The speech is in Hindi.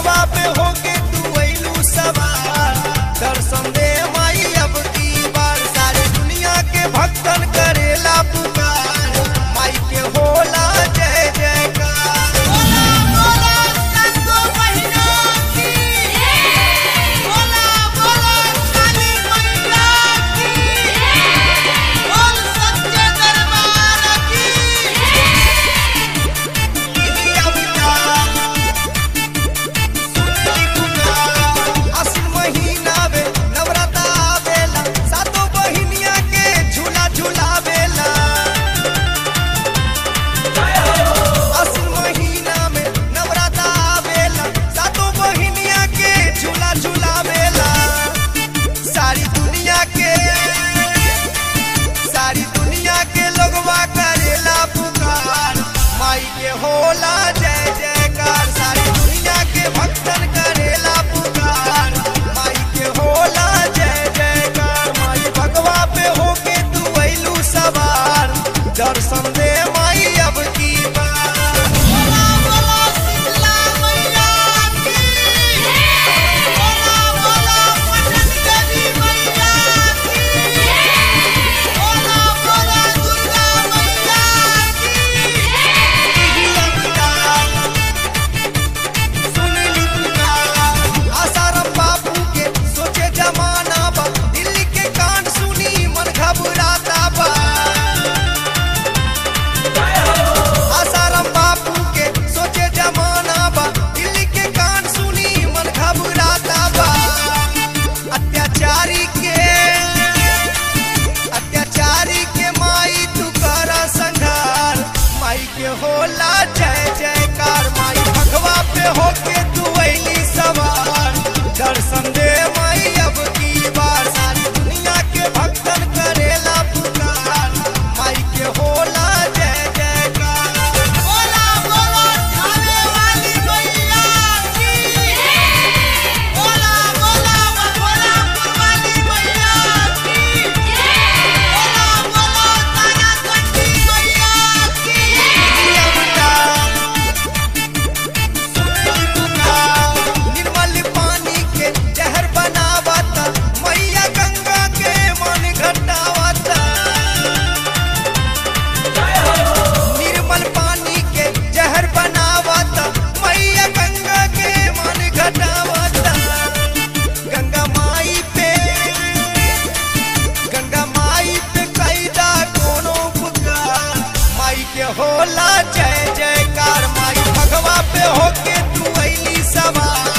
रंगवा पे होके तू आइलू सवार दर्शन दे माई अब की बार सारे दुनिया के भक्तन करेला पुकार माई के होला जय जयकार। होला होला सतो महिना की होला होला काली मैया की बोल सच्चे दरबार की होला जय जयकार सारी दुनिया के भक्तन करेला पुकार माई के होला जय जयकार। माई भगवा पे होके तू आइलू सवार दर्शन दे माई अब की बार। होला होला शीतला मैया की होला होला पटन देवी मैया की होला होला दुर्गा मैया की। होला जय जयकार माई भगवा पे होके तू आइली सवार दर्शन दे माई अब की बार सारी दुनिया के भक्तन करेला पुकार माई के होला जय जयकार। होला होला खाने वाली मैया की होला होला मथुरा वाली मैया की होला होला तारा कंठी मैया की। निर्मल पानी के जहर बनावता मैया गंगा के मन घटावता। निर्मल पानी के जहर बनावता मैया गंगा के मन घटावता। गंगा माई पे कैदा कोनो पुकार माई के होला जय जयकार। माई भगवा पे होके तू आइली सवार